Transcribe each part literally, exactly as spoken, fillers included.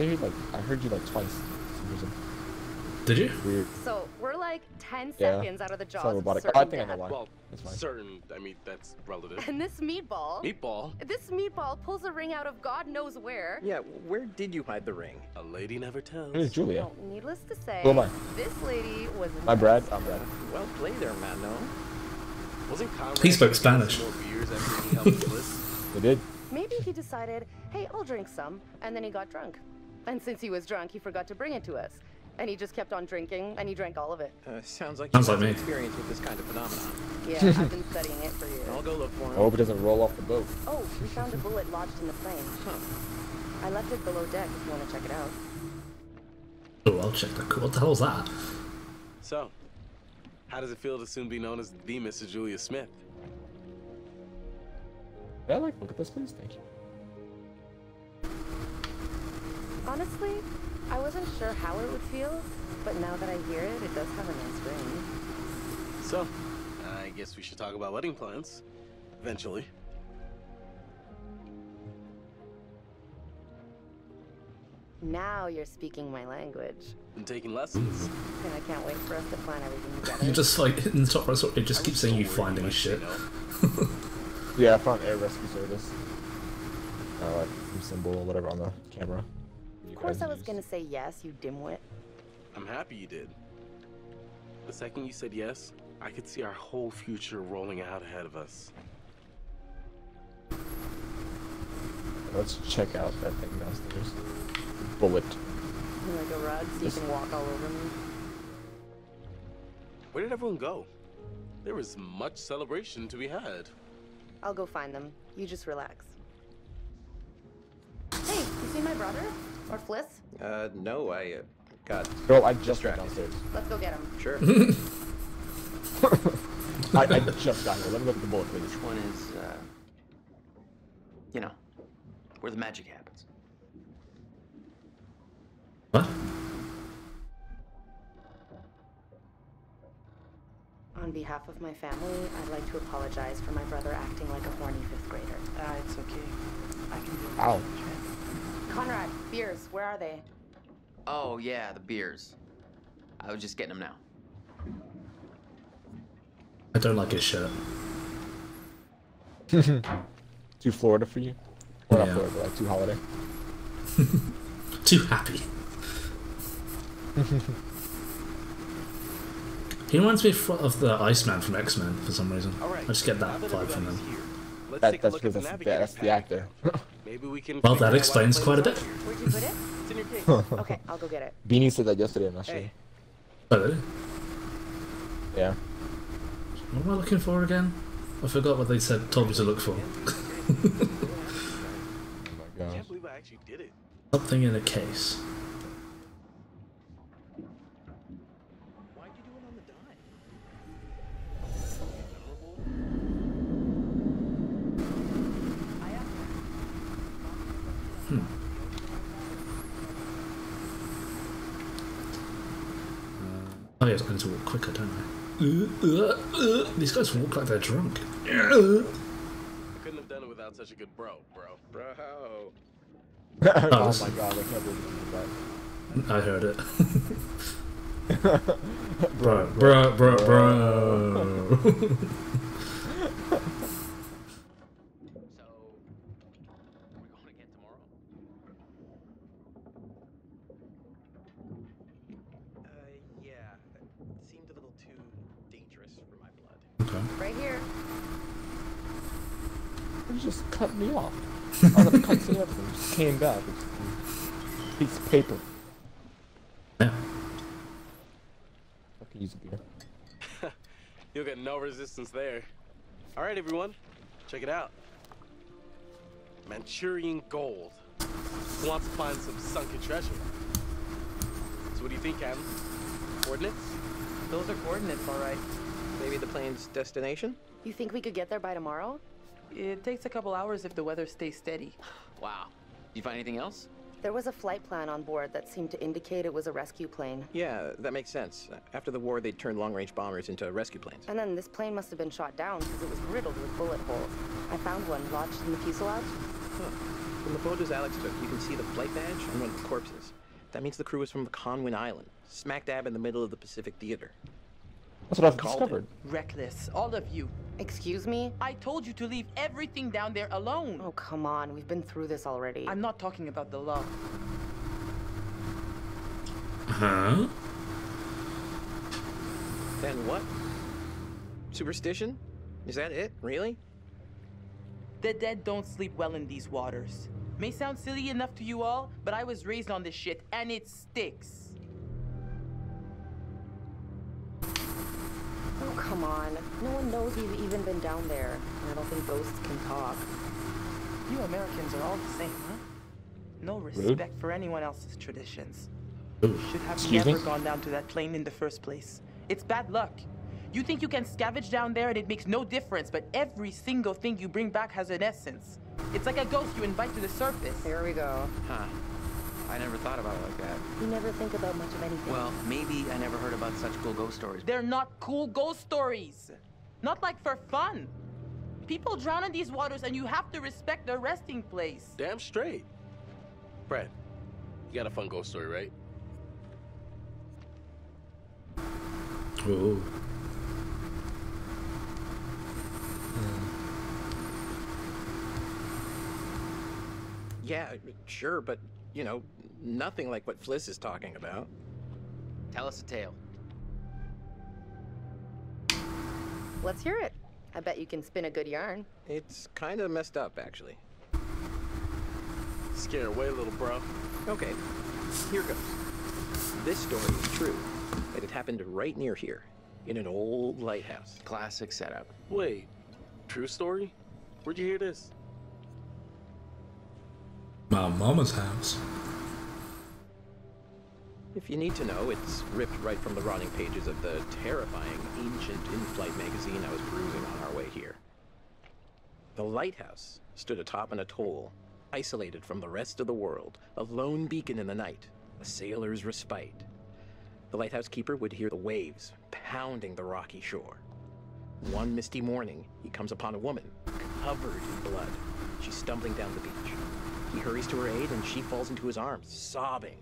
I heard like I heard you like twice. Did you? Weird. So we're like ten yeah. seconds out of the jaws of robotic. Certain oh, I think death. I know why. Well, it's fine. Certain. I mean, that's relative. And this meatball. Meatball. This meatball pulls a ring out of God knows where. Yeah, where did you hide the ring? A lady never tells. It's Julia. Well, needless to say, who am I? This lady was. My Brad. I'm Brad. Well played there, Mano. Wasn't Conrad? He spoke Spanish. He did. Maybe he decided, hey, I'll drink some, and then he got drunk. And since he was drunk, he forgot to bring it to us. And he just kept on drinking, and he drank all of it. Uh, sounds like you have experience with this kind of phenomenon. Yeah, I've been studying it for years. I'll go look for him. I hope it doesn't roll off the boat. Oh, we found a bullet lodged in the plane. Huh. I left it below deck if you want to check it out. Oh, I'll check that. What the hell is that? So, how does it feel to soon be known as the Missus Julia Smith? I like, look at this, please. Thank you. Honestly, I wasn't sure how it would feel, but now that I hear it, it does have a nice ring. So, I guess we should talk about wedding plans. Eventually. Now you're speaking my language. Been taking lessons. And I can't wait for us to find everything together. You're just like, in the top right, it just keeps saying you finding shit. Yeah, I found air rescue service. Uh, like, symbol or whatever on the camera. Of course I was gonna say yes, you dimwit. I'm happy you did. The second you said yes, I could see our whole future rolling out ahead of us. Let's check out that thing downstairs. Bullet. You like a rug so you can walk all over me? Where did everyone go? There was much celebration to be had. I'll go find them. You just relax. Hey, you see my brother? Or Fliss? Uh, no, I, uh, got... Girl, I just got downstairs. Let's go get him. Sure. I, I just got here. Let me look at the bullet, please. Which one is, uh... you know, where the magic happens. What? On behalf of my family, I'd like to apologize for my brother acting like a horny fifth grader. Ah, uh, it's okay. I can do it. Ow. Conrad, beers, where are they? Oh, yeah, the beers. I was just getting them now. I don't like his shirt. Too Florida for you? Or yeah. Not Florida, but like too holiday. Too happy. He reminds me of the Iceman from X-Men for some reason. Right, I just get that vibe from him. That, that's because that's, that's the actor. Maybe we can well, that explains quite a bit. Where'd you put it? It's in your case. Okay, I'll go get it. Beanie said that yesterday, I'm not sure. Hey. Oh, really? Yeah. What am I looking for again? I forgot what they said. Told me to look for. Oh my gosh. I can't believe I actually did it. Something in a case. Oh yes, I need to walk quicker, don't I? Uh, uh, uh, these guys walk like they're drunk. Uh. I couldn't have done it without such a good bro, bro. Bro. Oh, oh my god, I can't believe that. I heard it. Bro, bro, bro, bro. bro. Cut me off. I was like, it just came back. It's a piece of paper. Yeah. I can use a beer. You'll get no resistance there. All right, everyone, check it out. Manchurian gold. Who wants to find some sunken treasure? So, what do you think, Adam? Coordinates? Those are coordinates, all right. Maybe the plane's destination. You think we could get there by tomorrow? It takes a couple hours if the weather stays steady. Wow. Did you find anything else? There was a flight plan on board that seemed to indicate it was a rescue plane. Yeah, that makes sense. After the war, they turned long-range bombers into rescue planes. And then this plane must have been shot down because it was riddled with bullet holes. I found one lodged in the fuselage. Huh. From the photos Alex took, you can see the flight badge on one of the corpses. That means the crew is from Conwyn Island, smack dab in the middle of the Pacific Theater. That's what I've discovered. Reckless, all of you. Excuse me? I told you to leave everything down there alone. Oh, come on. We've been through this already. I'm not talking about the love. Huh? Then what? Superstition? Is that it? Really? The dead don't sleep well in these waters. May sound silly enough to you all, but I was raised on this shit, and it sticks. Oh, come on. No one knows we've even been down there. I don't think ghosts can talk. You Americans are all the same, huh? No respect Rude. for anyone else's traditions. Ooh. Should have Excuse never me? gone down to that plane in the first place. It's bad luck. You think you can scavenge down there and it makes no difference, but every single thing you bring back has an essence. It's like a ghost you invite to the surface. Here we go. Huh. I never thought about it like that. You never think about much of anything. Well, maybe I never heard about such cool ghost stories. They're not cool ghost stories. Not like for fun. People drown in these waters and you have to respect their resting place. Damn straight. Brad, you got a fun ghost story, right? Oh. Yeah, sure, but, you know, nothing like what Fliss is talking about. Tell us a tale. Let's hear it. I bet you can spin a good yarn. It's kind of messed up, actually. Scare away, little bro. Okay, here goes. This story is true. It had happened right near here, in an old lighthouse. Classic setup. Wait, true story? Where'd you hear this? My mama's house. If you need to know, it's ripped right from the rotting pages of the terrifying ancient in-flight magazine I was perusing on our way here. The lighthouse stood atop an atoll, isolated from the rest of the world, a lone beacon in the night, a sailor's respite. The lighthouse keeper would hear the waves pounding the rocky shore. One misty morning, he comes upon a woman, covered in blood. She's stumbling down the beach. He hurries to her aid, and she falls into his arms, sobbing.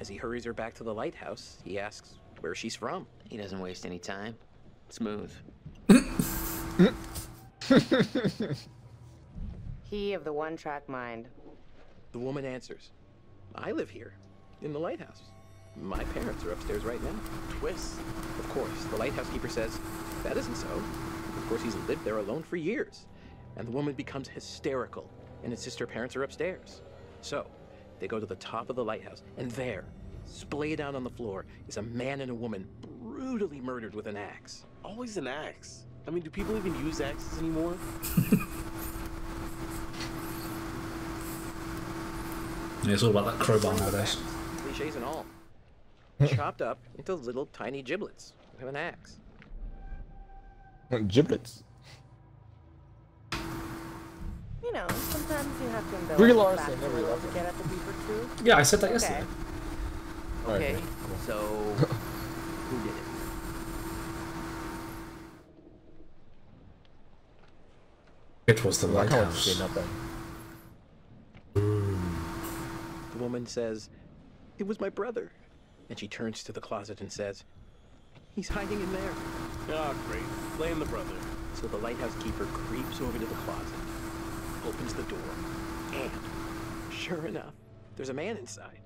As he hurries her back to the lighthouse, he asks where she's from. He doesn't waste any time. Smooth. He of the one-track mind. The woman answers, I live here, in the lighthouse. My parents are upstairs right now. Twist. Of course, the lighthouse keeper says, that isn't so. Of course, he's lived there alone for years. And the woman becomes hysterical. And his sister parents are upstairs. So, they go to the top of the lighthouse, and there, splayed out on the floor, is a man and a woman brutally murdered with an axe. Always an axe. I mean, do people even use axes anymore? Yeah, it's all about that crowbar nowadays. Cliches and all. Chopped up into little tiny giblets with an axe. Giblets? You know, sometimes you have to embellish Brie Larson, there we go. To get at the beaver too. Yeah, I said that okay. yesterday. Okay, okay. Cool. So who did it? It was the lighthouse. The woman says, it was my brother. And she turns to the closet and says, he's hiding in there. Oh, great. Blame the brother. So the lighthouse keeper creeps over to the closet, opens the door, and sure enough, there's a man inside,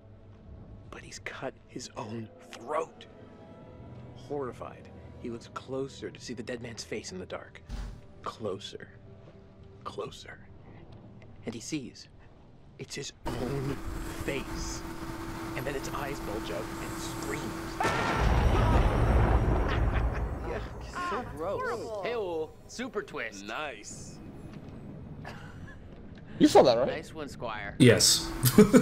but he's cut his own throat. Horrified, he looks closer to see the dead man's face in the dark. Closer, closer, and he sees it's his own face, and then its eyes bulge out and screams. Yeah, so gross. Hey-oh, super twist. Nice. You saw that, right? Nice one, Squire. Yes. You have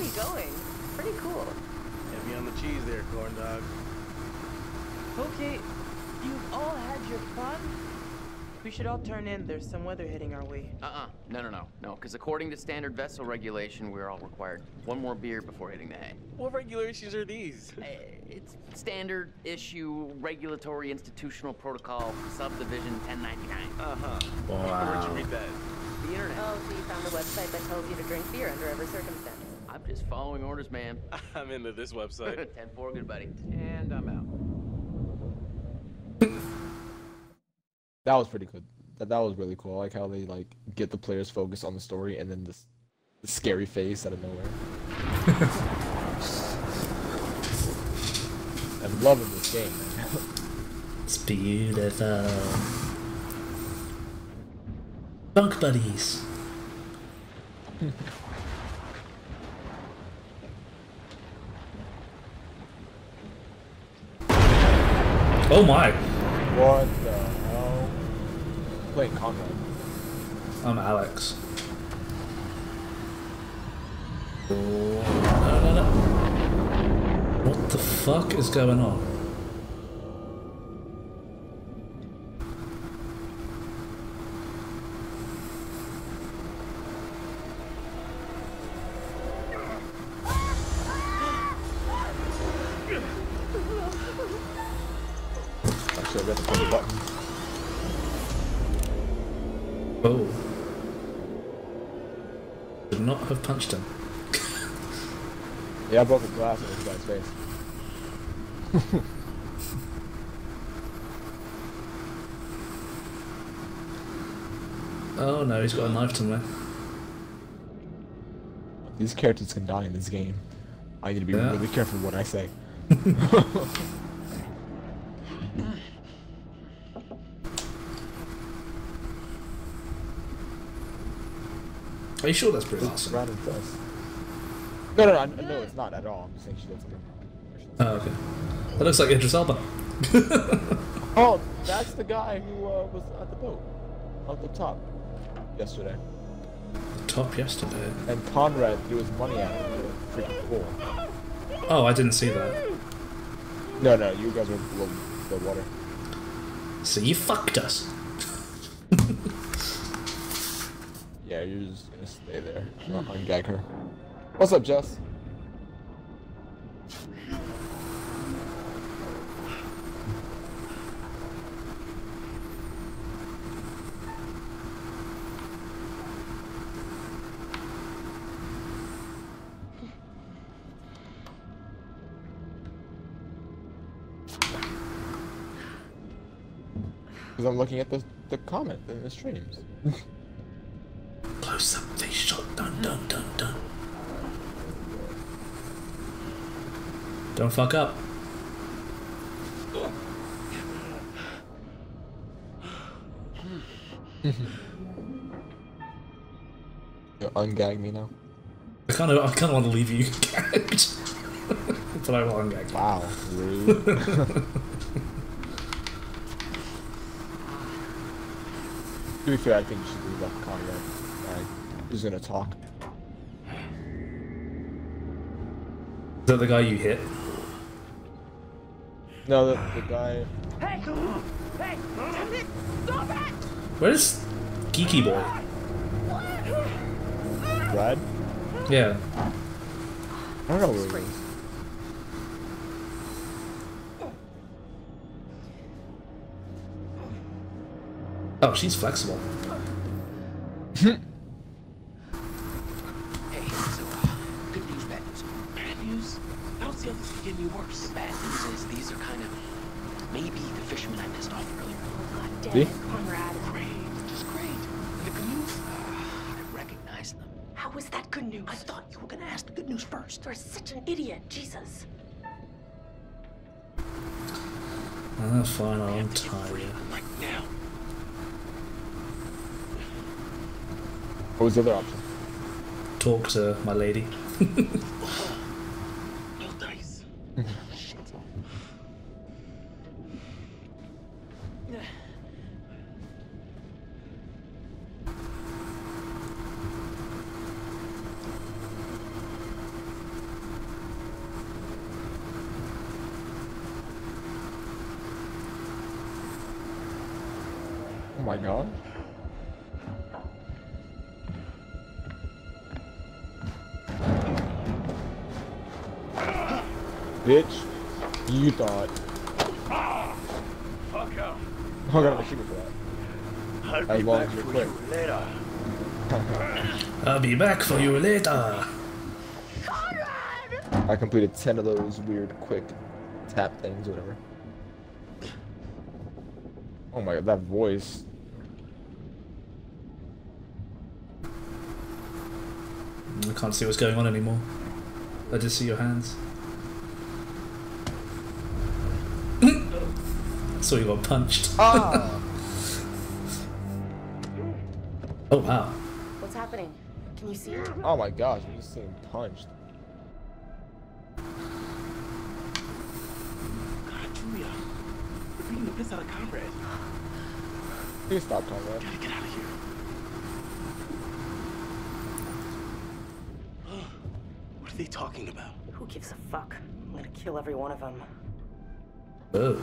me going. Pretty cool. Heavy on the cheese there, corn dog. Okay, you've all had your fun. We should all turn in. There's some weather hitting our way. Uh-uh. No, no, no. No, because according to standard vessel regulation, we're all required one more beer before hitting the hay. What regulations are these? It's standard issue, regulatory, institutional protocol, subdivision ten ninety-nine. Uh-huh. Wow. Where'd you read that? The internet. Oh, so you found a website that tells you to drink beer under every circumstance. I'm just following orders, man. I'm into this website. ten four, good buddy. And I'm out. That was pretty good. That that was really cool. I like how they like get the players focused on the story and then this, this scary face out of nowhere. I'm loving this game, man. It's beautiful. Bunk buddies. Oh my! What the hell? Playing Conrad. I'm Alex. No, no, no. What the fuck is going on? Oh. Should not have punched him. Yeah, I broke a glass in this guy's face. Oh no, he's got a knife somewhere. These characters can die in this game. I need to be yeah. really careful what I say. Are you sure that's pretty awesome? No, no, no, I, no, it's not at all. I'm just saying she looks like a... Oh, okay. That looks like Idris Elba. Oh, that's the guy who uh, was at the boat. At the top. Yesterday. The top yesterday? And Conrad threw his money at him. Freaking cool. Oh, I didn't see that. No, no, you guys were below the water. So you fucked us. Yeah, you're just gonna stay there. I'm gonna gag her. What's up, Jess? Because I'm looking at the, the comment in the streams. Close up face shot, dun dun dun dun. Don't fuck up. You're ungagging me now. I kind of, I kind of want to leave you gagged, but I will ungag. Wow, rude. To be fair, I think you should leave that car yet. Who's gonna talk? Is that the guy you hit? No, the, the guy. Hey! Hey! Damn it! Stop it! Where's Geeky Boy? Brad? Yeah. I don't know where he is. Oh, she's flexible. Get me worse. The bad news is these are kind of maybe the fishermen I missed off earlier. Oh, God damn it, Conrad. Great, just great. And the good news? Uh, I recognize them. How was that good news? I thought you were gonna ask the good news first. You're such an idiot, Jesus. Oh, fine, I'm tired. Like now. What was the other option? Talk to my lady. Oh my god. Bitch, you thought. Ah, fuck up. Oh god, I'm shooting for that. I'll I be back for quick. you later. I'll be back for you later. Conrad! I completed ten of those weird quick tap things, whatever. Oh my god, that voice. I can't see what's going on anymore. I just see your hands. So you got punched. Ah. Oh wow. What's happening? Can you see it? Oh my gosh, I'm just getting punched. God, Julia. We're beating the piss out of Conrad. Please stop, Conrad. Gotta get out of here. What are they talking about? Who gives a fuck? I'm gonna kill every one of them. Oh.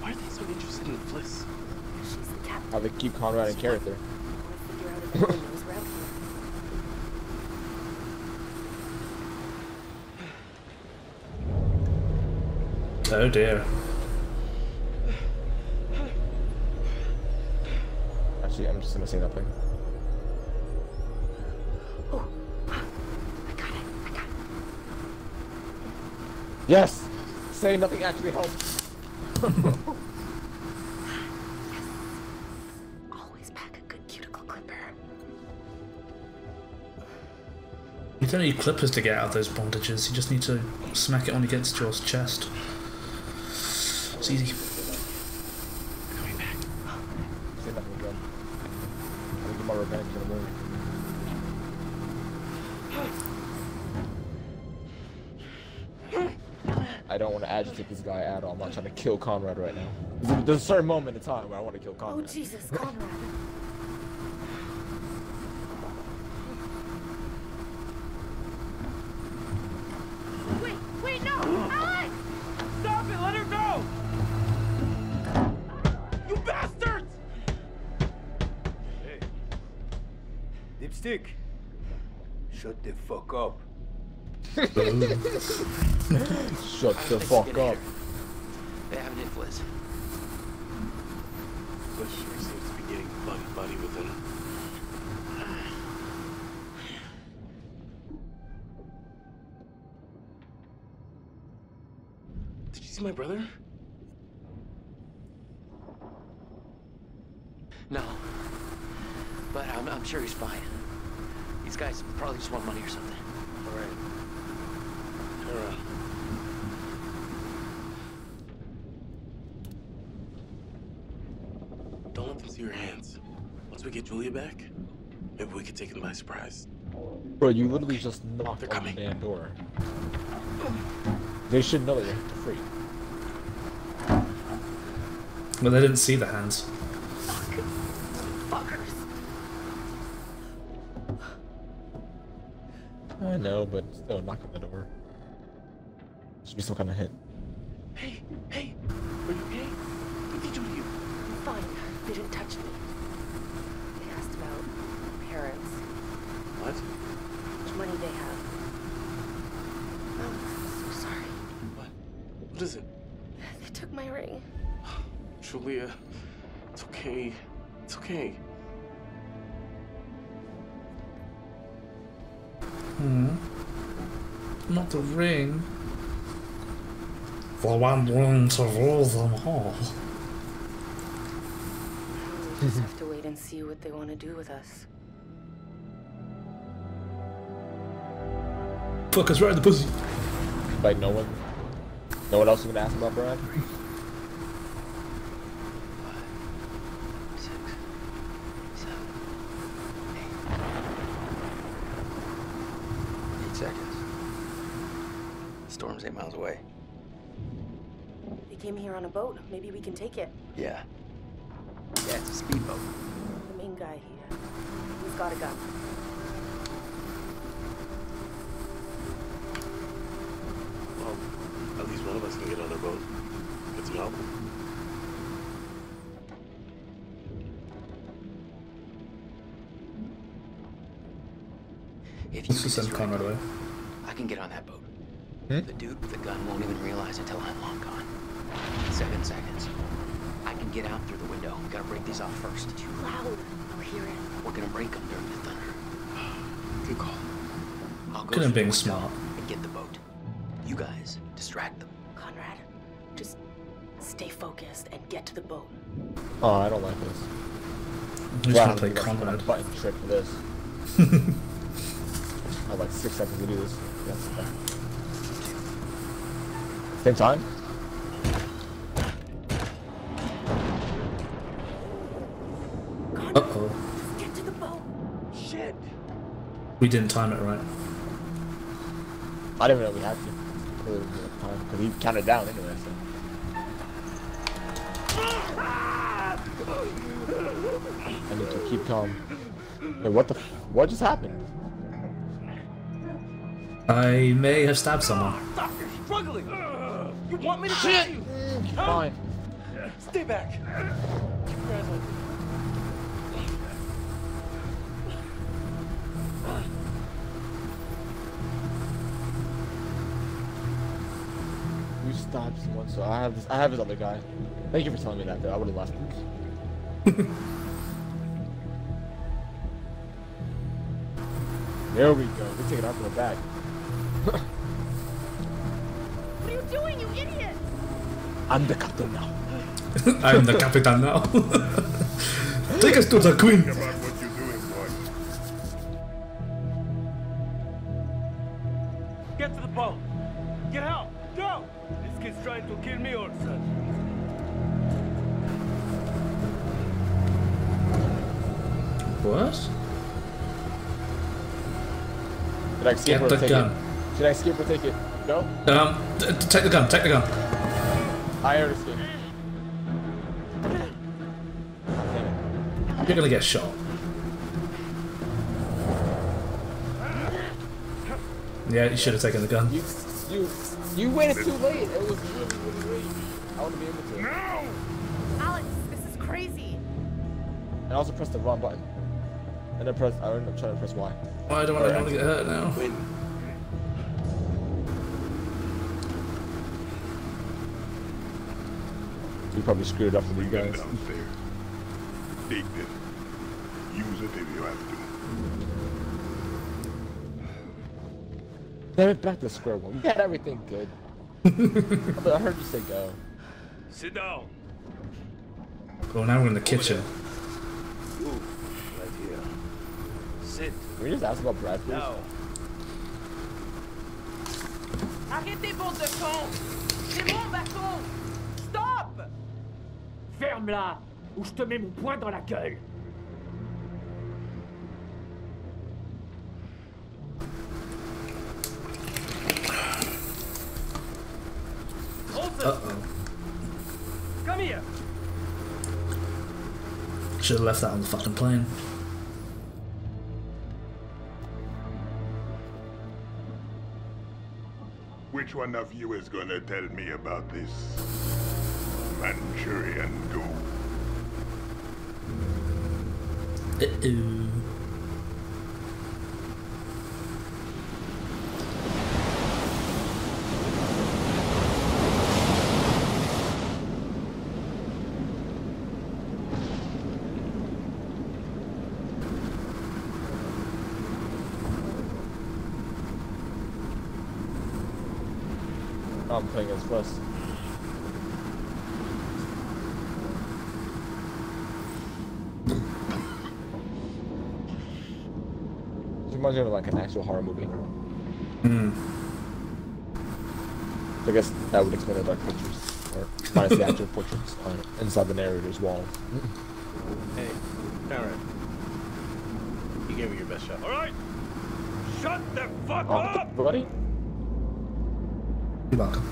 Why are they so interested in Fliss? She's the captain. How they keep Conrad in character. Oh dear. Actually, I'm just gonna say nothing. Oh, I got it. I got it. Yes. Say nothing actually helps. Always pack a good cuticle clipper. You don't need clippers to get out of those bondages. You just need to smack it on against your chest. It's easy. Coming back. Say nothing again. I think my revenge in a moment. I don't want to agitate this guy at all. I'm not trying to kill Conrad right now. There's a certain moment in time where I want to kill Conrad. Oh Jesus, Conrad! Wait, wait, no, Alex! Stop it! Let her go! You bastards! Hey, Dipstick, shut the fuck up. Shut the fuck up. They have an influence. But she seems to be getting bug buddy with him. Did you see my brother? No. But I'm, I'm sure he's fine. These guys probably just want money or something. All right. Don't let them see your hands. Once we get Julia back, maybe we can take them by surprise. Bro, you literally just knocked on the damn door. They should know that you're free. Well, they didn't see the hands. Fuckers. I know, but still, knock on the door. Should be some kind of hit. Hey, hey, are you okay? What did they do to you? I'm fine. They didn't touch me. They asked about my parents. What? How much money they have. Oh, I'm so sorry. What? What is it? They took my ring. Julia, it's okay. It's okay. Hmm. Not the ring. Well, I'm willing to rule them all. We just have to wait and see what they want to do with us. Fuck us right in the pussy. Like no one, no one else is gonna ask about Brad. Five, six, seven, eight. Eight seconds. The storm's eight miles away. Came here on a boat. Maybe we can take it. Yeah. Yeah, it's a speedboat. The main guy here. He's got a gun. Well, at least one of us can get on their boat. Get some help. If you this is Conrad way. I can get on that boat. Hmm? The dude with the gun won't even realize until I'm long gone. Seven seconds. I can get out through the window. We gotta break these off first. Too loud. I'll hear it. We're gonna break them during the thunder. Good call. I'll go through the window and get the boat. You guys, distract them. Conrad, just stay focused and get to the boat. Oh, I don't like this. I'm just wow, gonna play Conrad. I'm gonna trick for this. I have like six seconds to do this. Yes. Same time? Uh-oh. Get to the boat. Shit. We didn't time it right. I didn't know we had to. Because he counted down anyway, so. I need to keep calm. Wait, what the f what just happened? I may have stabbed someone. Stop, you're struggling! You want me to kill you? Fine. Stay back. You stabbed someone, so I have this I have this other guy. Thank you for telling me that though, I would have left. There we go, we take it out from the back. What are you doing, you idiot? I'm the captain now. I'm the captain now. Take us to the queen. About what you're doing, boy. Get to the boat. Get out. Go. This kid's trying to kill me, or something. What? Should I skip Get or take gun. it? Should I skip or take it? No? Um, take the gun, take the gun. I already skipped. You're gonna get shot. Yeah, you should have taken the gun. You, you, you waited too late. It was really, really late. I want to be able to. No! Alex, this is crazy. And I also pressed the wrong button. And I press. I ended up trying to press Y. Oh, I don't want right. to get hurt now. Wait. You probably screwed up with you guys. Downstairs. Dig this. Use it if you have to. Damn it, back to square one. We got everything good. I heard you say go. Sit down. Go now. We're in the kitchen. Ooh. Can we just ask about Brad, please? No. Arrêtez, bande de cons! C'est mon bâton! Stop! Ferme-la, ou je te mets mon poing dans la gueule! Uh-oh. Come here! Should've left that on the fucking plane. Which one of you is gonna tell me about this Manchurian goo? Uh-oh. I'm playing as first. It reminds me of like an actual horror movie. Hmm. So I guess that would explain the dark pictures, or minus the actual portraits on inside the narrator's wall. Hey, Karen, you gave me your best shot. All right, shut the fuck oh, up, everybody. You're welcome.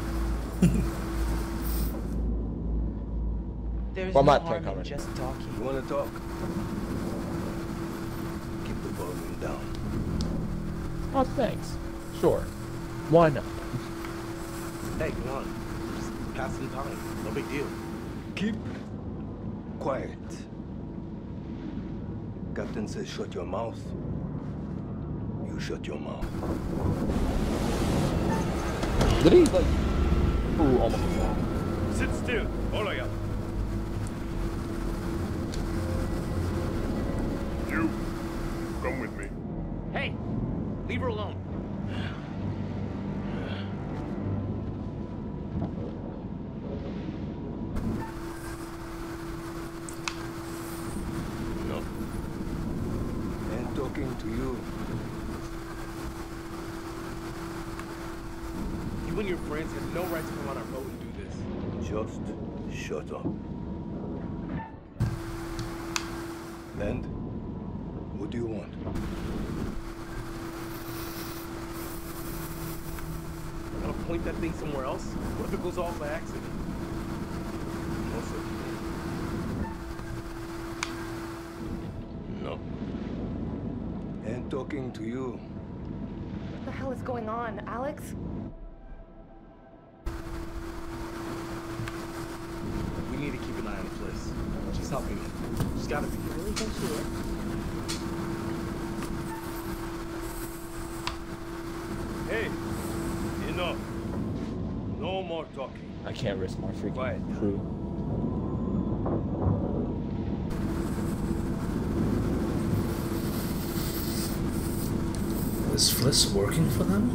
There's well, no harm in just talking. You want to talk? Keep the volume down. Oh, thanks. Sure. Why not? Hey, come on. Just pass some time. No big deal. Keep quiet. Captain says shut your mouth. You You shut your mouth. Did he like? Ooh, almost. Sit still. All I got. You come with me. Hey, leave her alone. To you. You and your friends have no right to come on our boat and do this. Just shut up. And what do you want? I'm gonna point that thing somewhere else. What if it goes off by accident? No, sir. Talking to you. What the hell is going on, Alex? We need to keep an eye on the place. She's helping me. She's gotta be. I really think she is. Hey, enough. No more talking. I can't risk my freaking Quiet. crew. Is Fliss working for them?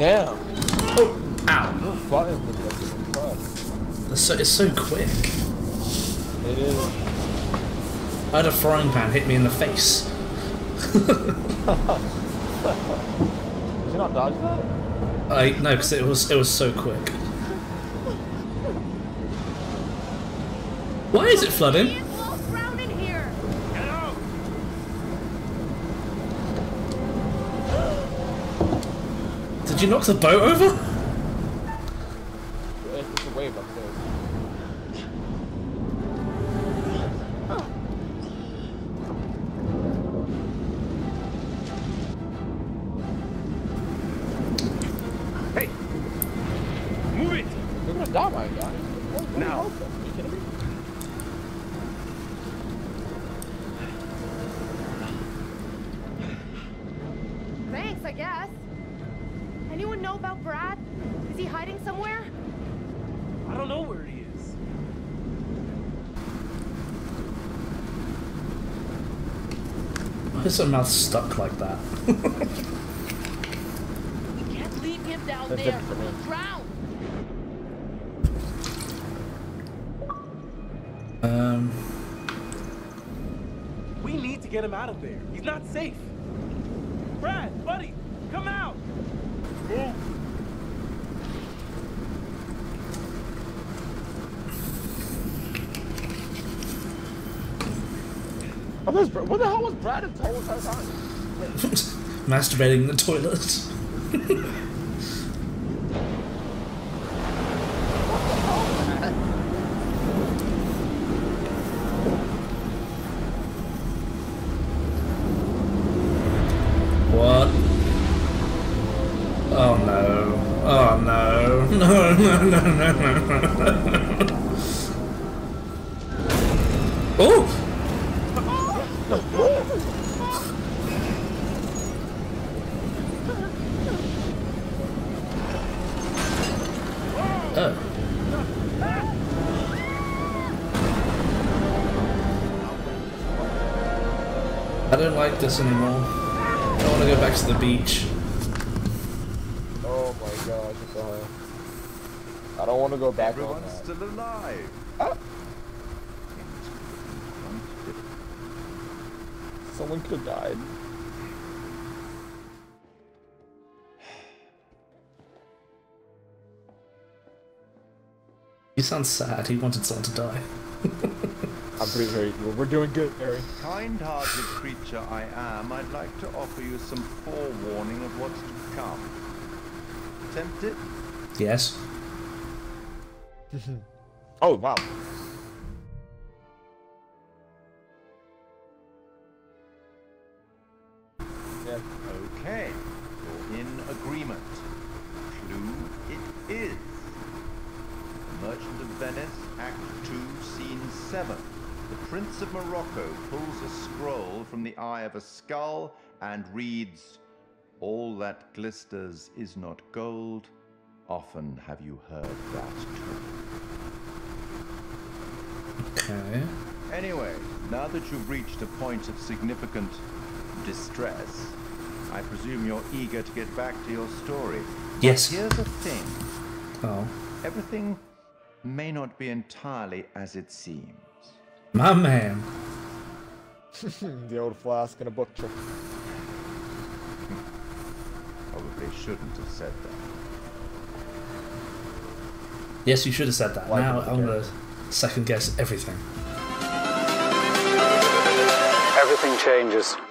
Damn! Oh, ow! That's so, it's so quick. It is. I had a frying pan hit me in the face. Did you not dodge that? I no, because it was it was so quick. Why is it flooding? In here. Get out. Did you knock the boat over? It's a wave upstairs. Why is her mouth stuck like that? We can't leave him down there. We'll drown. Um. We need to get him out of there. He's not safe. Brad, buddy, come out. Move. What the hell was Brad in toilet? Masturbating in the toilet. What? Oh no. Oh no. No, no, no, no, no, no. Oh! I don't like this anymore. I want to go back to the beach. Oh my gosh, it's all right. I don't want to go back. Everyone's on that. Still alive. Ah. Someone could have died. He sounds sad. He wanted someone to die. I'm pretty very good. We're doing good, Bary. Kind-hearted creature I am, I'd like to offer you some forewarning of what's to come. Tempted? Yes. Oh, wow. Yeah. Okay, you're in agreement. Clue it is. Merchant of Venice, Act two, Scene seven. The Prince of Morocco pulls a scroll from the eye of a skull and reads, "All that glisters is not gold. Often have you heard that too." Okay. Anyway, now that you've reached a point of significant distress, I presume you're eager to get back to your story. Yes. But here's the thing. Oh. Everything may not be entirely as it seems. My man. The old flask and a book trick. Probably shouldn't have said that. Yes, you should have said that. Why now I'm going to second guess everything. Everything changes.